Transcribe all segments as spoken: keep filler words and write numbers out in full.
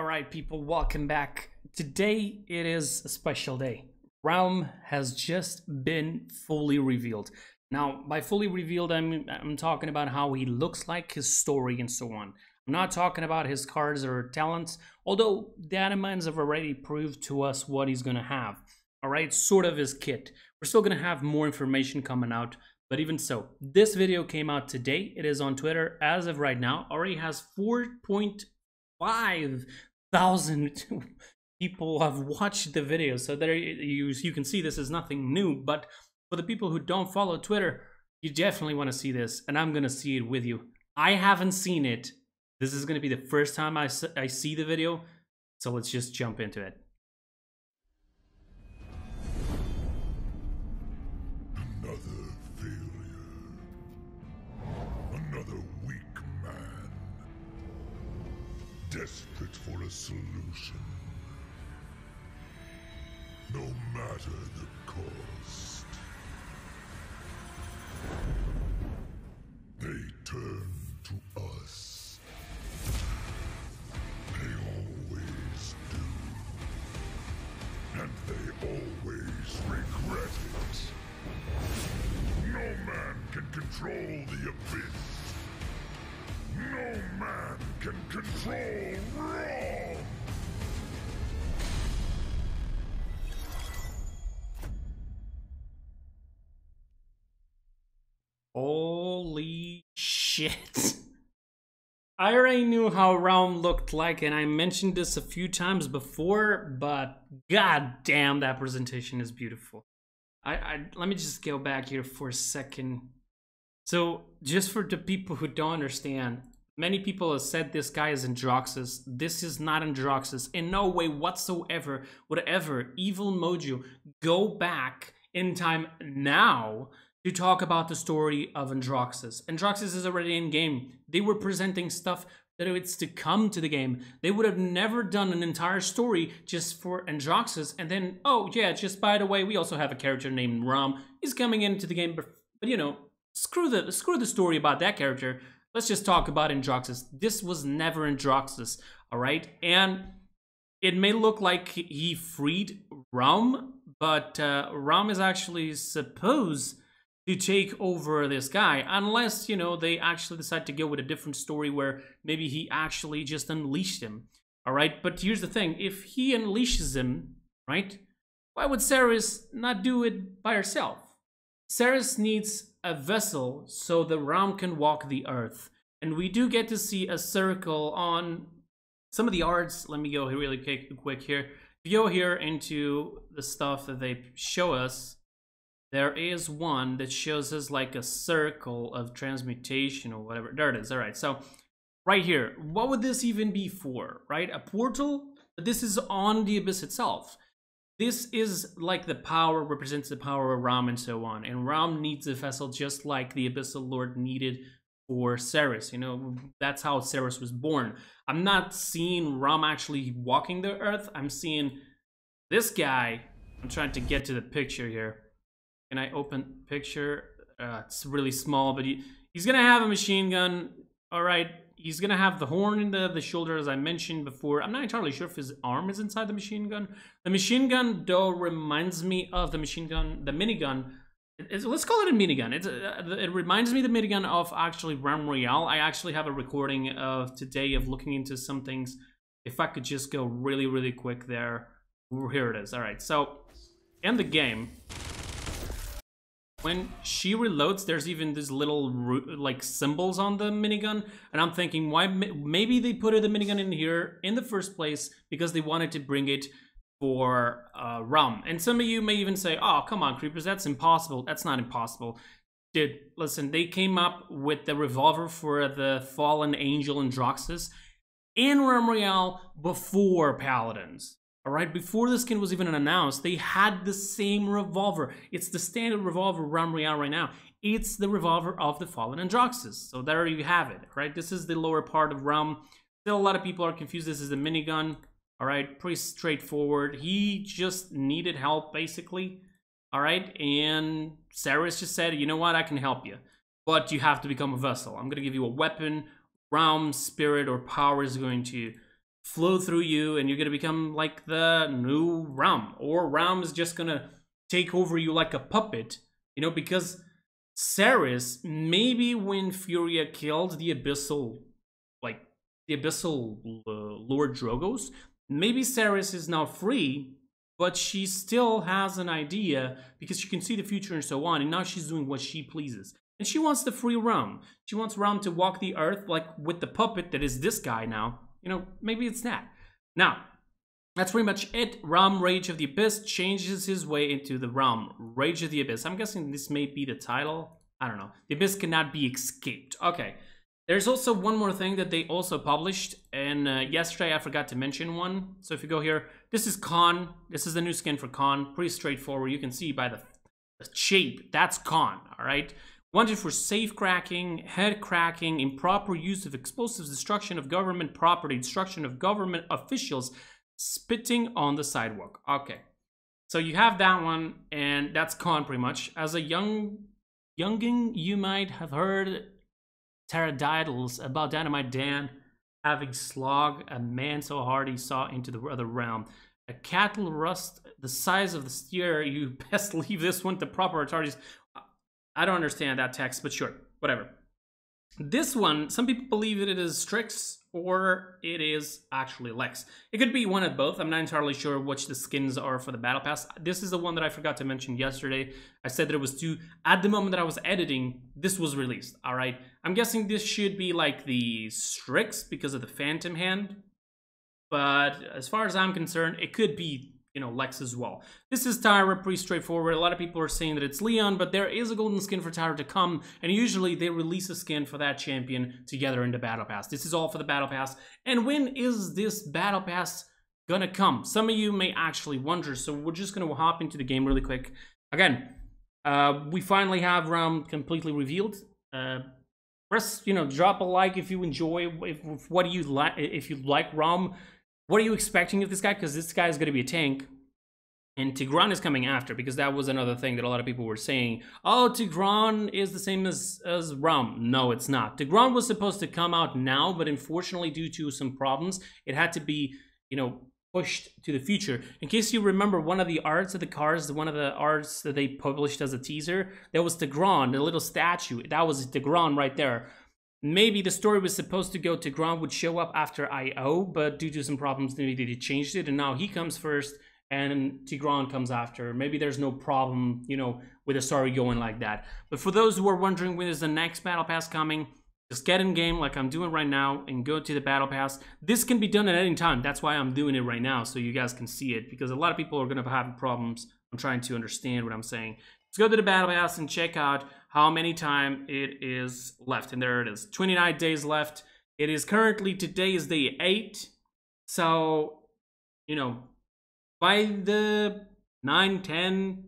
All right, people, welcome back. Today it is a special day. Realm has just been fully revealed. Now, by fully revealed, I'm I'm talking about how he looks like, his story, and so on. I'm not talking about his cards or talents, although Dynamines have already proved to us what he's gonna have. All right, sort of his kit. We're still gonna have more information coming out, but even so, this video came out today. It is on Twitter as of right now. Already has four point five thousand people have watched the video, so there you you can see this is nothing new. But for the people who don't follow Twitter, you definitely want to see this, and I'm gonna see it with you. I haven't seen it. This is gonna be the first time I I see the video, so let's just jump into it. Another failure. Another weak man. Desperate for a solution. No matter the cost. They turn to us. They always do. And they always regret it. No man can control the abyss. No man can control wrong! Holy shit. I already knew how Realm looked like, and I mentioned this a few times before, but god damn, that presentation is beautiful. I, I let me just go back here for a second. So, just for the people who don't understand, many people have said this guy is Androxus. This is not Androxus. In no way whatsoever, whatever, Evil Mojo, go back in time now to talk about the story of Androxus. Androxus is already in game. They were presenting stuff that it's to come to the game. They would have never done an entire story just for Androxus. And then, oh yeah, just by the way, we also have a character named Ram. He's coming into the game, but, but you know, Screw the screw the story about that character. Let's just talk about Androxus. This was never Androxus, all right? And it may look like he freed Realm, but uh, Realm is actually supposed to take over this guy, unless, you know, they actually decide to go with a different story where maybe he actually just unleashed him, all right? But here's the thing: if he unleashes him, right? Why would Seris not do it by herself? Seris needs a vessel so the Realm can walk the earth, and we do get to see a circle on some of the arts. Let me go here really quick, quick here. If you go here into the stuff that they show us, there is one that shows us like a circle of transmutation or whatever. There it is. All right, so right here, what would this even be for, right? A portal, but this is on the abyss itself. This is like the power, represents the power of Realm and so on. And Realm needs a vessel just like the Abyssal Lord needed for Seris. You know, that's how Seris was born. I'm not seeing Realm actually walking the earth. I'm seeing this guy. I'm trying to get to the picture here. Can I open picture? Uh, it's really small, but he, he's going to have a machine gun. All right. He's going to have the horn in the, the shoulder, as I mentioned before. I'm not entirely sure if his arm is inside the machine gun. The machine gun, though, reminds me of the machine gun, the minigun. It's, let's call it a minigun. It's, it reminds me the minigun of actually Realm Royale. I actually have a recording of today of looking into some things. If I could just go really, really quick there. Here it is. All right, so in the game, when she reloads, there's even this little like symbols on the minigun, and I'm thinking, why maybe they put the minigun in here in the first place because they wanted to bring it for uh, Realm. And some of you may even say, "Oh, come on, creepers, that's impossible." That's not impossible. Dude, listen, they came up with the revolver for the fallen angel Androxus in Realm Royale before Paladins. All right, before the skin was even announced, they had the same revolver. It's the standard revolver Realm Royale right now. It's the revolver of the fallen Androxus. So there you have it, right? This is the lower part of Realm. Still, a lot of people are confused. This is the minigun. All right, pretty straightforward. He just needed help, basically. All right, and Seris just said, you know what? I can help you, but you have to become a vessel. I'm going to give you a weapon. Realm, spirit, or power is going to flow through you, and you're going to become like the new Ram, or Ram is just going to take over you like a puppet, you know, because Seris, maybe when Furia killed the Abyssal, like, the Abyssal uh, Lord Drogos, maybe Seris is now free, but she still has an idea, because she can see the future and so on, and now she's doing what she pleases. And she wants the free Ram. She wants Ram to walk the earth, like, with the puppet that is this guy now. You know, maybe it's that. Now, that's pretty much it. Ram Rage of the Abyss changes his way into the Ram Rage of the Abyss. I'm guessing this may be the title. I don't know. The Abyss cannot be escaped. Okay. There's also one more thing that they also published. And uh, yesterday I forgot to mention one. So if you go here, this is Khan. This is the new skin for Khan. Pretty straightforward. You can see by the, the shape. That's Khan. All right. Wanted for safe cracking, head cracking, improper use of explosives, destruction of government property, destruction of government officials, spitting on the sidewalk. Okay, so you have that one, and that's Khan pretty much. As a young youngin, you might have heard pterodactyls about Dynamite Dan having slogged a man so hard he saw into the other realm. A cattle rust the size of the steer. You best leave this one to proper authorities. I don't understand that text, but sure, whatever. This one, some people believe that it is Strix or it is actually Lex. It could be one of both. I'm not entirely sure which the skins are for the Battle Pass. This is the one that I forgot to mention yesterday. I said that it was two. At the moment that I was editing, this was released, all right? I'm guessing this should be like the Strix because of the Phantom Hand. But as far as I'm concerned, it could be, you know, Lex as well. This is Tyra, pretty straightforward. A lot of people are saying that it's Leon, but there is a golden skin for Tyra to come, and usually they release a skin for that champion together in the Battle Pass. This is all for the Battle Pass. And when is this Battle Pass gonna come? Some of you may actually wonder, so we're just gonna hop into the game really quick. Again, uh, we finally have Realm completely revealed. Uh, press, you know, drop a like if you enjoy, if, if what do you like, if you like Realm. What are you expecting of this guy? Because this guy is going to be a tank. And Tigran is coming after, because that was another thing that a lot of people were saying. Oh, Tigran is the same as, as Ram. No, it's not. Tigran was supposed to come out now, but unfortunately, due to some problems, it had to be, you know, pushed to the future. In case you remember, one of the arts of the cars, one of the arts that they published as a teaser, that was Tigran, the little statue. That was Tigran right there. Maybe the story was supposed to go to Tigran would show up after I O, but due to some problems, they changed it, and now he comes first, and Tigran comes after. Maybe there's no problem, you know, with a story going like that. But for those who are wondering when is the next Battle Pass coming, just get in game like I'm doing right now and go to the Battle Pass. This can be done at any time. That's why I'm doing it right now, so you guys can see it, because a lot of people are going to have problems. I'm trying to understand what I'm saying. Let's go to the Battle Pass and check out how many time it is left. And there it is, twenty-nine days left. It is currently, today is day eight. So, you know, by the nine, ten,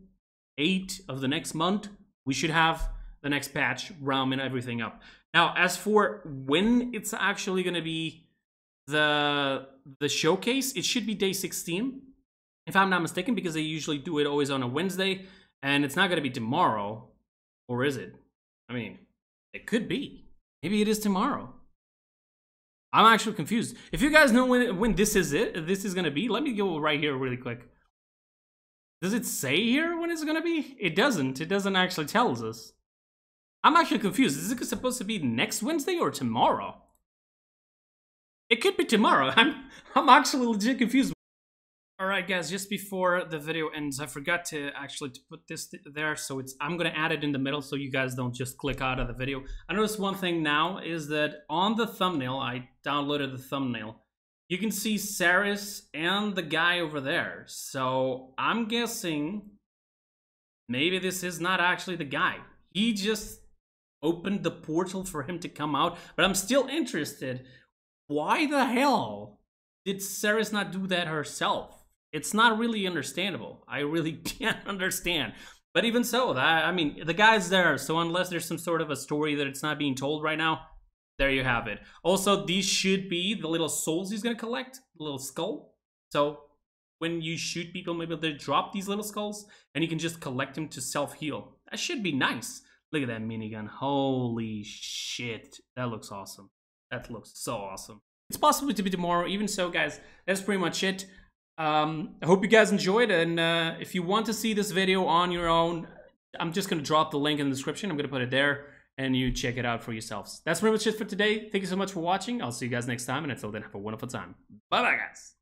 eight of the next month, we should have the next patch, Realm, and everything up. Now, as for when it's actually gonna be the, the showcase, it should be day sixteen, if I'm not mistaken, because they usually do it always on a Wednesday, and it's not gonna be tomorrow. Or is it? I mean, it could be. Maybe it is tomorrow. I'm actually confused. If you guys know when, when this is it, this is going to be, let me go right here really quick. Does it say here when it's going to be? It doesn't. It doesn't actually tell us. I'm actually confused. Is it supposed to be next Wednesday or tomorrow? It could be tomorrow. I'm, I'm actually legit confused. Alright guys, just before the video ends, I forgot to actually to put this th there, so it's I'm going to add it in the middle so you guys don't just click out of the video. I noticed one thing now is that on the thumbnail, I downloaded the thumbnail, you can see Seris and the guy over there. So I'm guessing maybe this is not actually the guy. He just opened the portal for him to come out, but I'm still interested. Why the hell did Seris not do that herself? It's not really understandable. I really can't understand. But even so, I mean, the guy's there. So unless there's some sort of a story that it's not being told right now, there you have it. Also, these should be the little souls he's going to collect, the little skull. So when you shoot people, maybe they drop these little skulls and you can just collect them to self-heal. That should be nice. Look at that minigun. Holy shit. That looks awesome. That looks so awesome. it's possible to be tomorrow. Even so, guys, that's pretty much it. Um, I hope you guys enjoyed, and uh, if you want to see this video on your own, I'm just going to drop the link in the description. I'm going to put it there, and you check it out for yourselves. That's pretty much it for today. Thank you so much for watching. I'll see you guys next time, and until then, have a wonderful time. Bye-bye, guys.